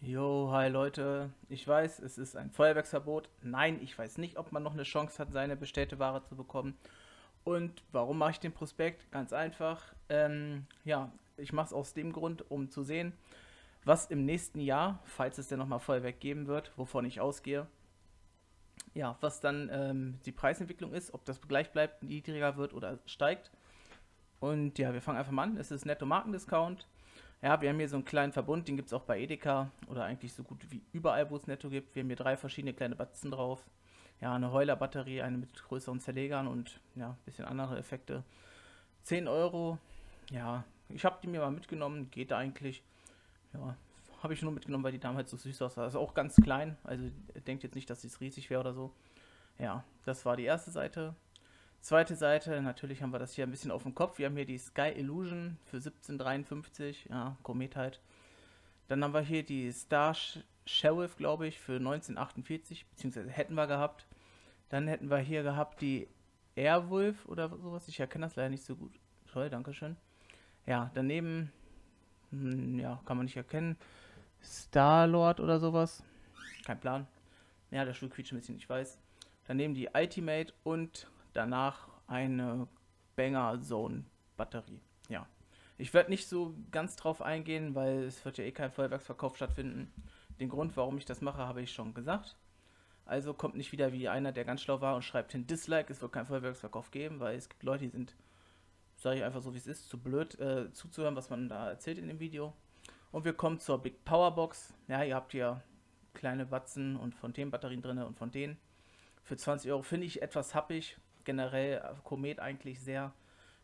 Jo, hi Leute. Ich weiß, es ist ein Feuerwerksverbot. Nein, ich weiß nicht, ob man noch eine Chance hat, seine bestellte Ware zu bekommen. Und warum mache ich den Prospekt? Ganz einfach. Ja, ich mache es aus dem Grund, um zu sehen, was im nächsten Jahr, falls es denn nochmal Feuerwerk geben wird, wovon ich ausgehe, ja, was dann die Preisentwicklung ist, ob das gleich bleibt, niedriger wird oder steigt. Und ja, wir fangen einfach mal an. Es ist Netto-Markendiscount. Ja, wir haben hier so einen kleinen Verbund, den gibt es auch bei Edeka oder eigentlich so gut wie überall, wo es Netto gibt. Wir haben hier 3 verschiedene kleine Batzen drauf. Ja, eine Heuler-Batterie, eine mit größeren Zerlegern und ja, ein bisschen andere Effekte. 10 Euro, ja, ich habe die mir mal mitgenommen, geht da eigentlich. Ja, habe ich nur mitgenommen, weil die damals so süß aussah. Das ist auch ganz klein, also denkt jetzt nicht, dass dies riesig wäre oder so. Ja, das war die erste Seite. Zweite Seite, natürlich haben wir das hier ein bisschen auf dem Kopf. Wir haben hier die Sky Illusion für 17,53, ja, Komet halt. Dann haben wir hier die Star Sheriff, glaube ich, für 19,48, beziehungsweise hätten wir gehabt. Dann hätten wir hier gehabt die Airwolf oder sowas, ich erkenne das leider nicht so gut. Toll, dankeschön. Ja, daneben, ja, kann man nicht erkennen, Star Lord oder sowas, kein Plan. Ja, der Stuhl quietscht ein bisschen, ich weiß. Daneben die Ultimate und danach eine Banger Zone Batterie. Ja, ich werde nicht so ganz drauf eingehen, weil es wird ja eh kein Feuerwerksverkauf stattfinden. Den Grund, warum ich das mache, habe ich schon gesagt. Also kommt nicht wieder wie einer, der ganz schlau war und schreibt hin Dislike, es wird kein Feuerwerksverkauf geben, weil es gibt Leute, die sind, sage ich einfach so wie es ist, zu blöd zuzuhören, was man da erzählt in dem Video. Und wir kommen zur Big Power Box. Ja, ihr habt hier kleine Batzen und von den Batterien drin und von denen. Für 20 Euro finde ich etwas happig. Generell Komet eigentlich sehr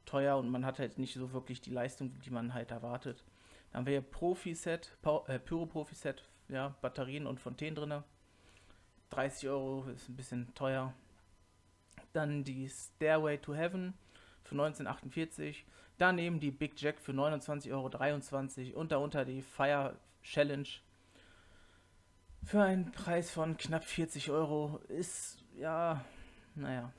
teuer und man hat halt nicht so wirklich die Leistung, die man halt erwartet. Dann haben wir hier Profi-Set, Pyro-Profi-Set, ja, Batterien und Fontänen drin. 30 Euro ist ein bisschen teuer. Dann die Stairway to Heaven für 19,48. Daneben die Big Jack für 29,23 Euro und darunter die Fire Challenge für einen Preis von knapp 40 Euro. Ist, ja, naja,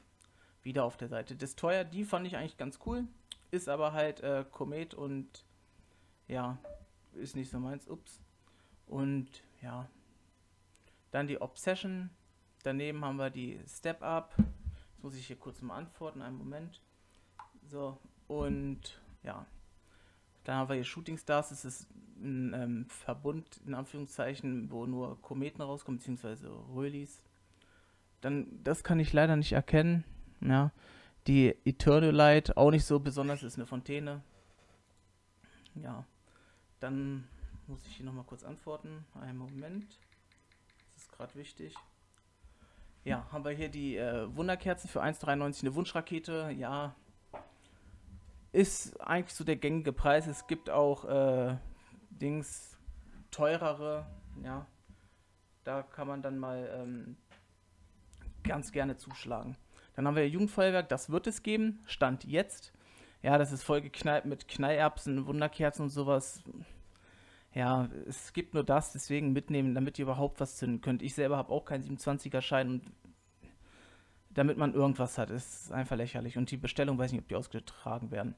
wieder auf der Seite. Das teuer, die fand ich eigentlich ganz cool, ist aber halt Komet und ja, ist nicht so meins, ups. Und ja, dann die Obsession, daneben haben wir die Step Up, jetzt muss ich hier kurz mal antworten, einen Moment. So, und ja, dann haben wir hier Shooting Stars, das ist ein Verbund, in Anführungszeichen, wo nur Kometen rauskommen, beziehungsweise Rölis. Dann, das kann ich leider nicht erkennen. Ja, die Eternal Light, auch nicht so besonders, ist eine Fontäne. Ja, dann muss ich hier nochmal kurz antworten. Einen Moment, das ist gerade wichtig. Ja, haben wir hier die Wunderkerzen für 1,93, eine Wunschrakete. Ja, ist eigentlich so der gängige Preis. Es gibt auch Dings teurere. Ja, da kann man dann mal ganz gerne zuschlagen. Dann haben wir Jugendfeuerwerk, das wird es geben, Stand jetzt. Ja, das ist vollgeknallt mit Knallerbsen, Wunderkerzen und sowas. Ja, es gibt nur das, deswegen mitnehmen, damit ihr überhaupt was zünden könnt. Ich selber habe auch keinen 27er-Schein und damit man irgendwas hat, ist einfach lächerlich. Und die Bestellung, weiß nicht, ob die ausgetragen werden.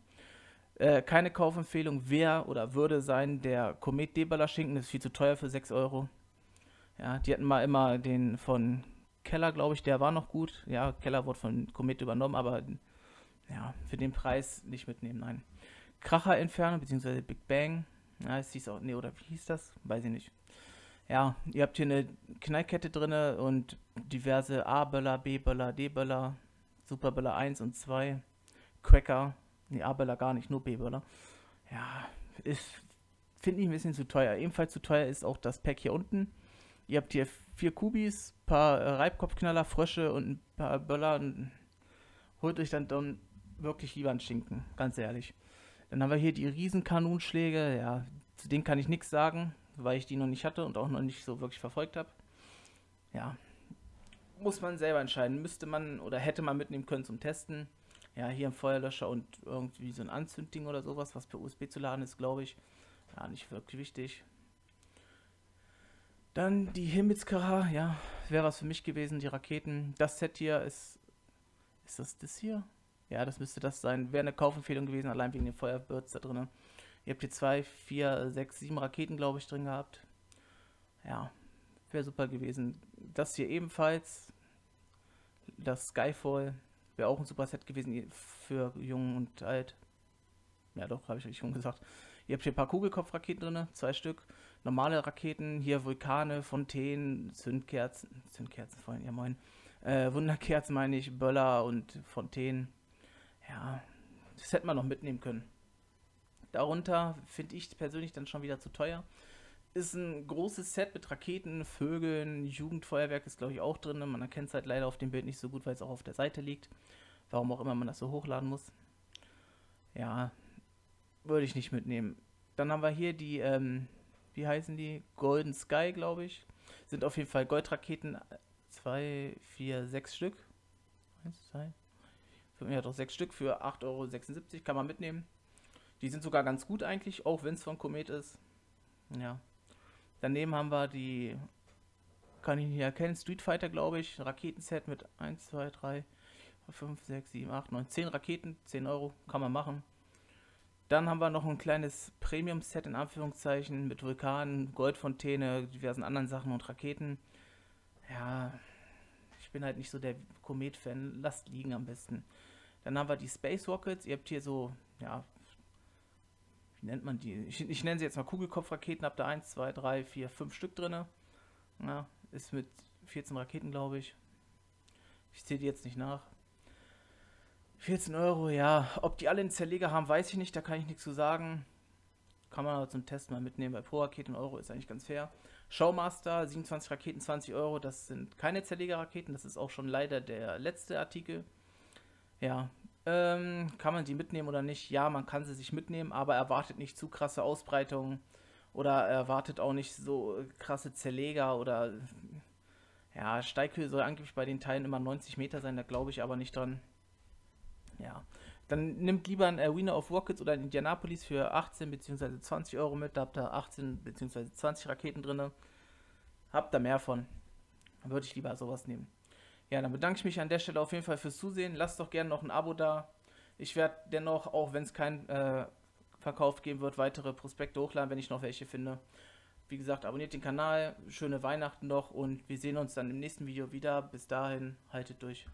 Keine Kaufempfehlung, wer oder würde sein, der Komet Debala Schinken, das ist viel zu teuer für 6 Euro. Ja, die hatten mal immer den von Keller, glaube ich, der war noch gut. Ja, Keller wurde von Komet übernommen, aber ja, für den Preis nicht mitnehmen, nein. Kracher Inferno, beziehungsweise Big Bang. Ja, es hieß auch, nee, oder wie hieß das? Weiß ich nicht. Ja, ihr habt hier eine Kneippkette drin und diverse A-Böller, B-Böller, D-Böller, Superböller 1 und 2, Cracker, nee, A-Böller gar nicht, nur B-Böller. Ja, finde ich ein bisschen zu teuer. Ebenfalls zu teuer ist auch das Pack hier unten. Ihr habt hier 4 Kubis, ein paar Reibkopfknaller, Frösche und ein paar Böller. Und holt euch dann wirklich lieber einen Schinken, ganz ehrlich. Dann haben wir hier die Riesenkanonschläge. Ja, zu denen kann ich nichts sagen, weil ich die noch nicht hatte und auch noch nicht so wirklich verfolgt habe. Ja, muss man selber entscheiden. Müsste man oder hätte man mitnehmen können zum Testen. Ja, hier ein Feuerlöscher und irgendwie so ein Anzündding oder sowas, was per USB zu laden ist, glaube ich. Ja, nicht wirklich wichtig. Dann die Himmelskara, ja, wäre was für mich gewesen, die Raketen. Das Set hier ist das hier? Ja, das müsste das sein. Wäre eine Kaufempfehlung gewesen, allein wegen den Feuerbirds da drin. Ihr habt hier 2, 4, 6, 7 Raketen, glaube ich, drin gehabt. Ja, wäre super gewesen. Das hier ebenfalls. Das Skyfall wäre auch ein super Set gewesen für Jung und Alt. Ja doch, habe ich eigentlich schon gesagt. Ihr habt hier ein paar Kugelkopfraketen drin, 2 Stück. Normale Raketen, hier Vulkane, Fontänen, Zündkerzen vorhin, ja moin. Wunderkerzen meine ich, Böller und Fontänen. Ja, das hätte man noch mitnehmen können. Darunter finde ich persönlich dann schon wieder zu teuer. Ist ein großes Set mit Raketen, Vögeln, Jugendfeuerwerk ist glaube ich auch drin. Man erkennt es halt leider auf dem Bild nicht so gut, weil es auch auf der Seite liegt. Warum auch immer man das so hochladen muss. Ja, würde ich nicht mitnehmen. Dann haben wir hier die, wie heißen die? Golden Sky, glaube ich. Sind auf jeden Fall Goldraketen. 2, 4, 6 Stück. 1, 2. Ja, doch 6 Stück für 8,76 Euro. Kann man mitnehmen. Die sind sogar ganz gut eigentlich, auch wenn es von Komet ist. Ja. Daneben haben wir die, kann ich nicht erkennen, Street Fighter, glaube ich. Raketenset mit 1, 2, 3, 5, 6, 7, 8, 9, 10 Raketen. 10 Euro kann man machen. Dann haben wir noch ein kleines Premium-Set in Anführungszeichen mit Vulkanen, Goldfontäne, diversen anderen Sachen und Raketen. Ja, ich bin halt nicht so der Komet-Fan. Lasst liegen am besten. Dann haben wir die Space Rockets. Ihr habt hier so, ja, wie nennt man die? Ich nenne sie jetzt mal Kugelkopfraketen. Habt da 1, 2, 3, 4, 5 Stück drin. Ja, ist mit 14 Raketen, glaube ich. Ich zähle die jetzt nicht nach. 14 Euro, ja. Ob die alle einen Zerleger haben, weiß ich nicht. Da kann ich nichts zu sagen. Kann man aber zum Test mal mitnehmen. Bei pro Raketen Euro ist eigentlich ganz fair. Showmaster, 27 Raketen, 20 Euro. Das sind keine Zerlegerraketen. Das ist auch schon leider der letzte Artikel. Ja, kann man die mitnehmen oder nicht? Ja, man kann sie sich mitnehmen, aber erwartet nicht zu krasse Ausbreitungen. Oder erwartet auch nicht so krasse Zerleger oder... Ja, Steighöhe soll angeblich bei den Teilen immer 90 Meter sein. Da glaube ich aber nicht dran. Ja, dann nimmt lieber ein Arena of Rockets oder ein Indianapolis für 18 bzw. 20 Euro mit. Da habt ihr 18 bzw. 20 Raketen drin. Habt da mehr von. Dann würde ich lieber sowas nehmen. Ja, dann bedanke ich mich an der Stelle auf jeden Fall fürs Zusehen. Lasst doch gerne noch ein Abo da. Ich werde dennoch, auch wenn es keinen Verkauf geben wird, weitere Prospekte hochladen, wenn ich noch welche finde. Wie gesagt, abonniert den Kanal. Schöne Weihnachten noch und wir sehen uns dann im nächsten Video wieder. Bis dahin, haltet durch.